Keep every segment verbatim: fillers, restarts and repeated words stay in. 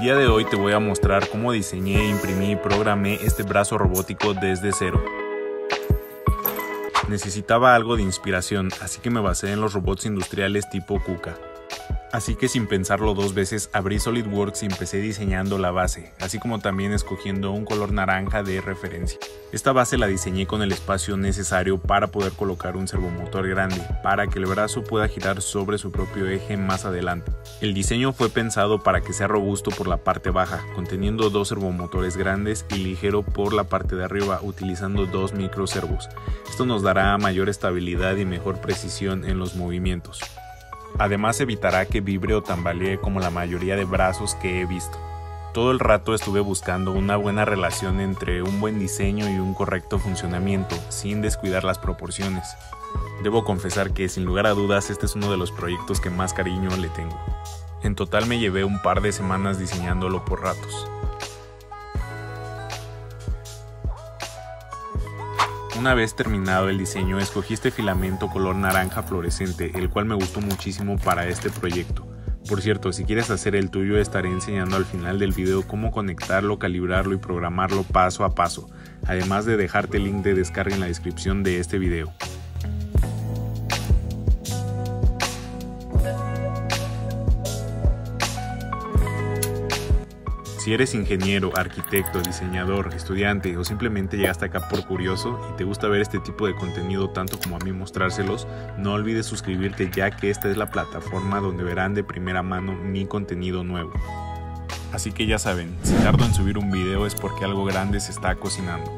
El día de hoy te voy a mostrar cómo diseñé, imprimí y programé este brazo robótico desde cero. Necesitaba algo de inspiración, así que me basé en los robots industriales tipo KUKA. Así que sin pensarlo dos veces abrí SolidWorks y empecé diseñando la base, así como también escogiendo un color naranja de referencia. Esta base la diseñé con el espacio necesario para poder colocar un servomotor grande, para que el brazo pueda girar sobre su propio eje más adelante. El diseño fue pensado para que sea robusto por la parte baja, conteniendo dos servomotores grandes y ligero por la parte de arriba, utilizando dos microservos. Esto nos dará mayor estabilidad y mejor precisión en los movimientos. Además evitará que vibre o tambalee como la mayoría de brazos que he visto. Todo el rato estuve buscando una buena relación entre un buen diseño y un correcto funcionamiento, sin descuidar las proporciones. Debo confesar que sin lugar a dudas este es uno de los proyectos que más cariño le tengo. En total me llevé un par de semanas diseñándolo por ratos. Una vez terminado el diseño, escogí este filamento color naranja fluorescente, el cual me gustó muchísimo para este proyecto. Por cierto, si quieres hacer el tuyo, estaré enseñando al final del video cómo conectarlo, calibrarlo y programarlo paso a paso, además de dejarte el link de descarga en la descripción de este video. Si eres ingeniero, arquitecto, diseñador, estudiante o simplemente llegaste acá por curioso y te gusta ver este tipo de contenido tanto como a mí mostrárselos, no olvides suscribirte ya que esta es la plataforma donde verán de primera mano mi contenido nuevo. Así que ya saben, si tardo en subir un video es porque algo grande se está cocinando.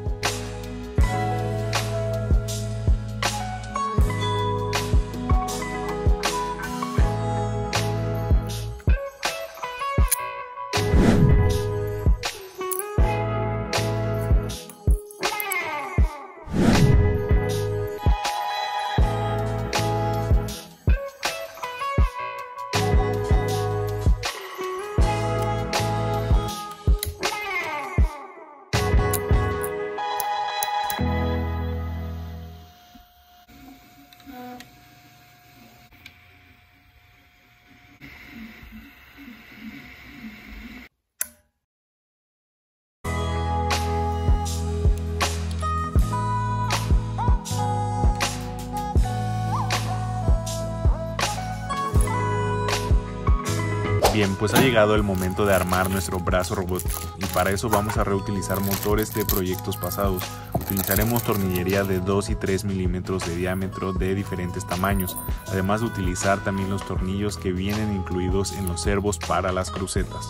Bien, pues ha llegado el momento de armar nuestro brazo robótico y para eso vamos a reutilizar motores de proyectos pasados. Utilizaremos tornillería de dos y tres milímetros de diámetro de diferentes tamaños, además de utilizar también los tornillos que vienen incluidos en los servos para las crucetas.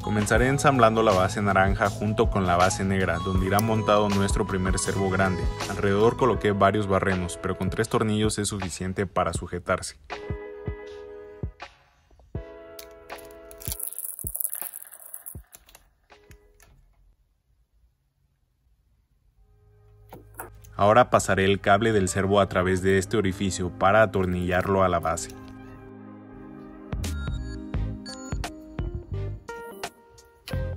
Comenzaré ensamblando la base naranja junto con la base negra, donde irá montado nuestro primer servo grande. Alrededor coloqué varios barrenos, pero con tres tornillos es suficiente para sujetarse. Ahora pasaré el cable del servo a través de este orificio para atornillarlo a la base.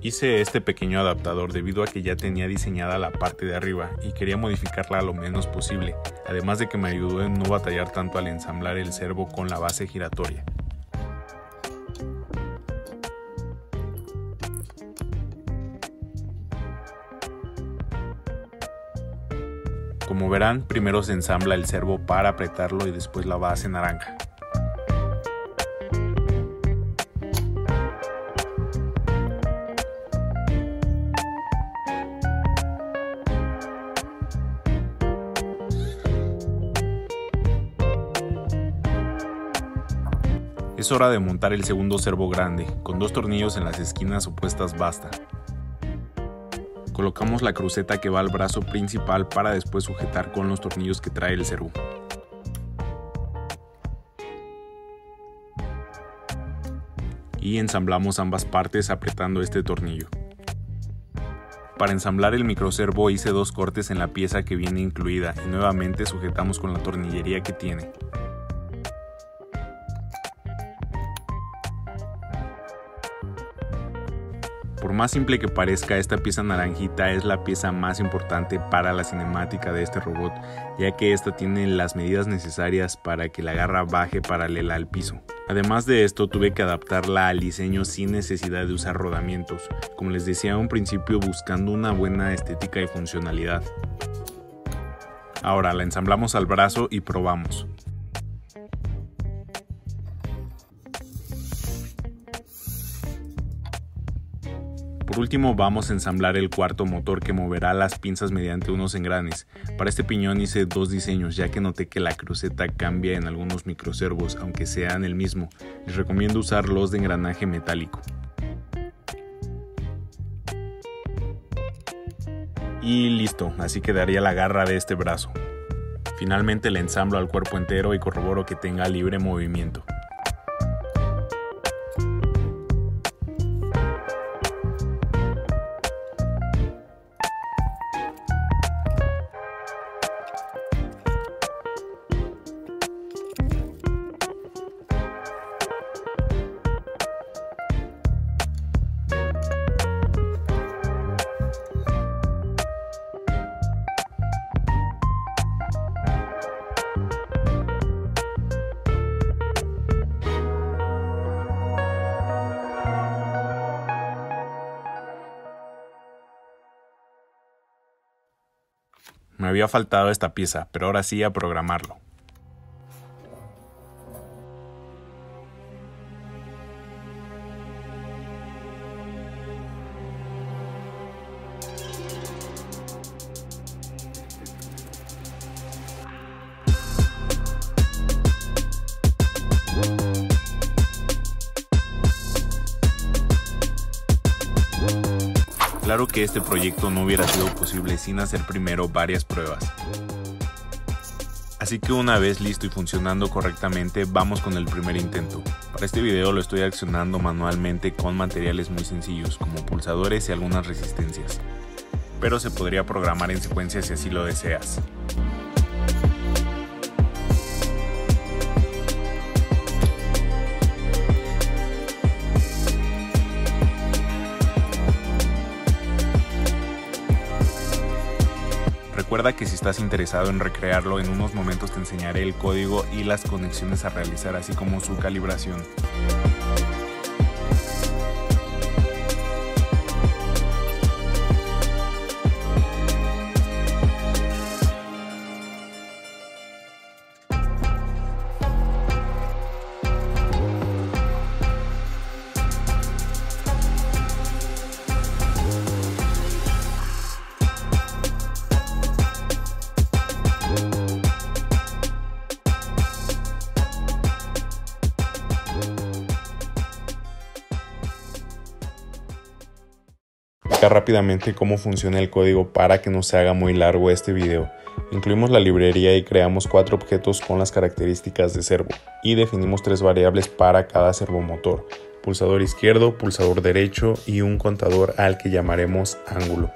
Hice este pequeño adaptador debido a que ya tenía diseñada la parte de arriba y quería modificarla lo menos posible, además de que me ayudó en no batallar tanto al ensamblar el servo con la base giratoria. Como verán, primero se ensambla el servo para apretarlo y después la base naranja. Es hora de montar el segundo servo grande, con dos tornillos en las esquinas opuestas basta. Colocamos la cruceta que va al brazo principal para después sujetar con los tornillos que trae el servo. Y ensamblamos ambas partes apretando este tornillo. Para ensamblar el microservo hice dos cortes en la pieza que viene incluida y nuevamente sujetamos con la tornillería que tiene. por más simple que parezca, esta pieza naranjita es la pieza más importante para la cinemática de este robot, ya que esta tiene las medidas necesarias para que la garra baje paralela al piso. Además de esto, tuve que adaptarla al diseño sin necesidad de usar rodamientos, como les decía a un principio, buscando una buena estética y funcionalidad. Ahora la ensamblamos al brazo y probamos. Por último, vamos a ensamblar el cuarto motor que moverá las pinzas mediante unos engranes. Para este piñón hice dos diseños, ya que noté que la cruceta cambia en algunos microservos, aunque sean el mismo. Les recomiendo usar los de engranaje metálico. Y listo, así quedaría la garra de este brazo. Finalmente la ensamblo al cuerpo entero y corroboro que tenga libre movimiento. Me había faltado esta pieza, pero ahora sí a programarlo. Claro que este proyecto no hubiera sido posible sin hacer primero varias pruebas. Así que una vez listo y funcionando correctamente, vamos con el primer intento. Para este video lo estoy accionando manualmente con materiales muy sencillos, como pulsadores y algunas resistencias. Pero se podría programar en secuencia si así lo deseas. Recuerda que si estás interesado en recrearlo, en unos momentos te enseñaré el código y las conexiones a realizar, así como su calibración. Rápidamente cómo funciona el código para que no se haga muy largo este video. Incluimos la librería y creamos cuatro objetos con las características de servo y definimos tres variables para cada servomotor: pulsador izquierdo, pulsador derecho y un contador al que llamaremos ángulo.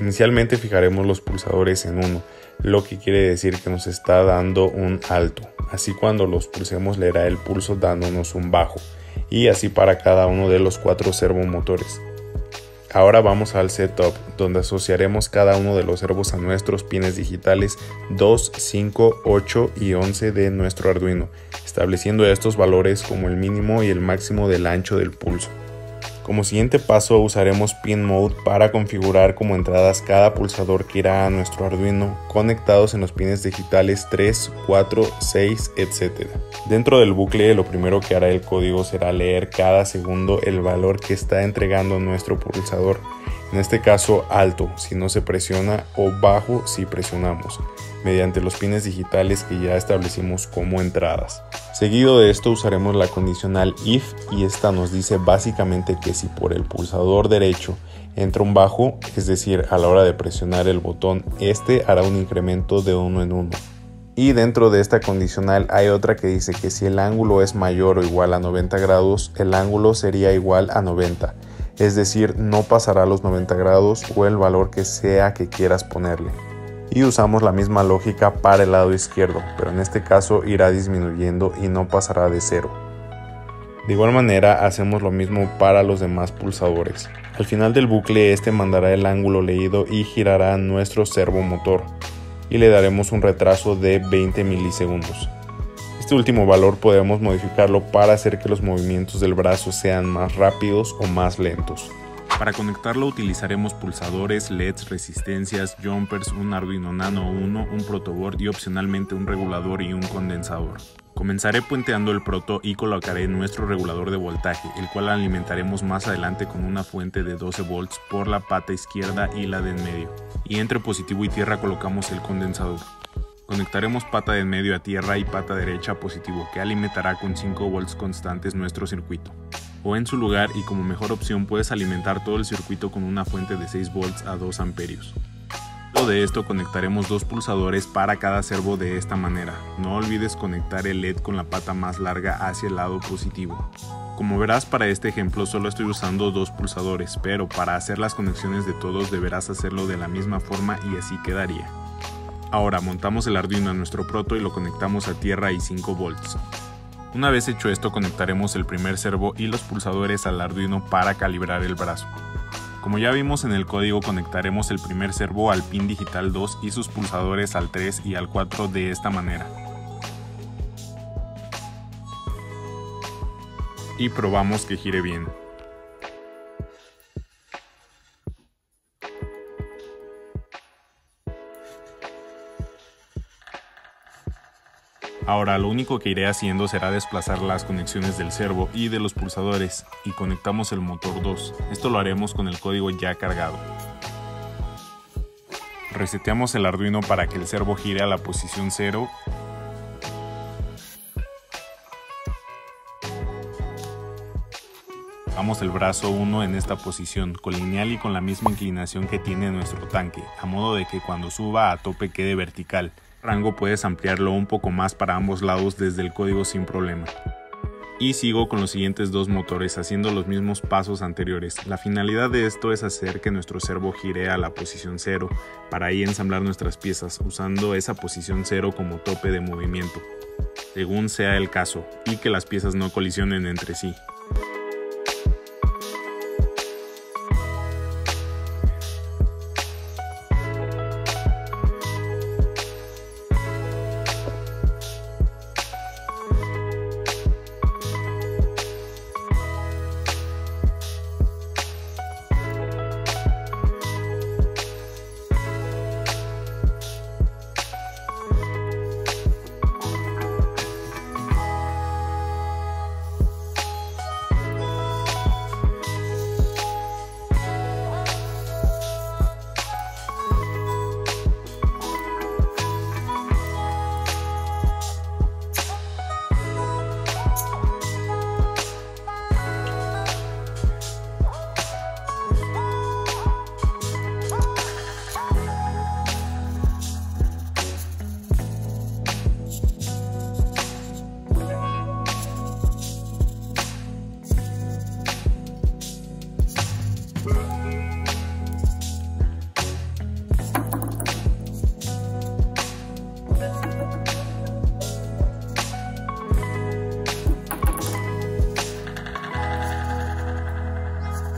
Inicialmente fijaremos los pulsadores en uno, lo que quiere decir que nos está dando un alto, así cuando los pulsemos leerá el pulso dándonos un bajo, y así para cada uno de los cuatro servomotores. Ahora vamos al setup, donde asociaremos cada uno de los servos a nuestros pines digitales dos, cinco, ocho y once de nuestro Arduino, estableciendo estos valores como el mínimo y el máximo del ancho del pulso. Como siguiente paso usaremos Pin Mode para configurar como entradas cada pulsador que irá a nuestro Arduino, conectados en los pines digitales tres, cuatro, seis, etcétera. Dentro del bucle, lo primero que hará el código será leer cada segundo el valor que está entregando nuestro pulsador, en este caso alto si no se presiona o bajo si presionamos, mediante los pines digitales que ya establecimos como entradas. Seguido de esto usaremos la condicional if, y esta nos dice básicamente que si por el pulsador derecho entra un bajo, es decir, a la hora de presionar el botón, este hará un incremento de uno en uno. Y dentro de esta condicional hay otra que dice que si el ángulo es mayor o igual a noventa grados, el ángulo sería igual a noventa. Es decir, no pasará los noventa grados o el valor que sea que quieras ponerle. Y usamos la misma lógica para el lado izquierdo, pero en este caso irá disminuyendo y no pasará de cero. De igual manera hacemos lo mismo para los demás pulsadores. Al final del bucle este mandará el ángulo leído y girará nuestro servomotor y le daremos un retraso de veinte milisegundos. Este último valor podemos modificarlo para hacer que los movimientos del brazo sean más rápidos o más lentos. Para conectarlo utilizaremos pulsadores, L E Ds, resistencias, jumpers, un Arduino Nano uno, un protoboard y opcionalmente un regulador y un condensador. Comenzaré puenteando el proto y colocaré nuestro regulador de voltaje, el cual alimentaremos más adelante con una fuente de doce volts por la pata izquierda y la de en medio. Y entre positivo y tierra colocamos el condensador. Conectaremos pata de en medio a tierra y pata derecha a positivo, que alimentará con cinco volts constantes nuestro circuito. O en su lugar y como mejor opción puedes alimentar todo el circuito con una fuente de seis volts a dos amperios. Luego de esto conectaremos dos pulsadores para cada servo de esta manera. No olvides conectar el L E D con la pata más larga hacia el lado positivo. Como verás, para este ejemplo solo estoy usando dos pulsadores, pero para hacer las conexiones de todos deberás hacerlo de la misma forma y así quedaría. Ahora montamos el Arduino a nuestro proto y lo conectamos a tierra y cinco volts. Una vez hecho esto conectaremos el primer servo y los pulsadores al Arduino para calibrar el brazo. Como ya vimos en el código, conectaremos el primer servo al pin digital dos y sus pulsadores al tres y al cuatro de esta manera. Y probamos que gire bien. Ahora lo único que iré haciendo será desplazar las conexiones del servo y de los pulsadores y conectamos el motor dos. Esto lo haremos con el código ya cargado. Reseteamos el Arduino para que el servo gire a la posición cero. Damos el brazo uno en esta posición, colineal y con la misma inclinación que tiene nuestro tanque, a modo de que cuando suba a tope quede vertical. Rango puedes ampliarlo un poco más para ambos lados desde el código sin problema. Y sigo con los siguientes dos motores haciendo los mismos pasos anteriores. La finalidad de esto es hacer que nuestro servo gire a la posición cero para ahí ensamblar nuestras piezas usando esa posición cero como tope de movimiento, según sea el caso, y que las piezas no colisionen entre sí.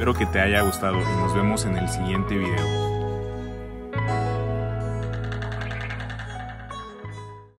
Espero que te haya gustado y nos vemos en el siguiente video.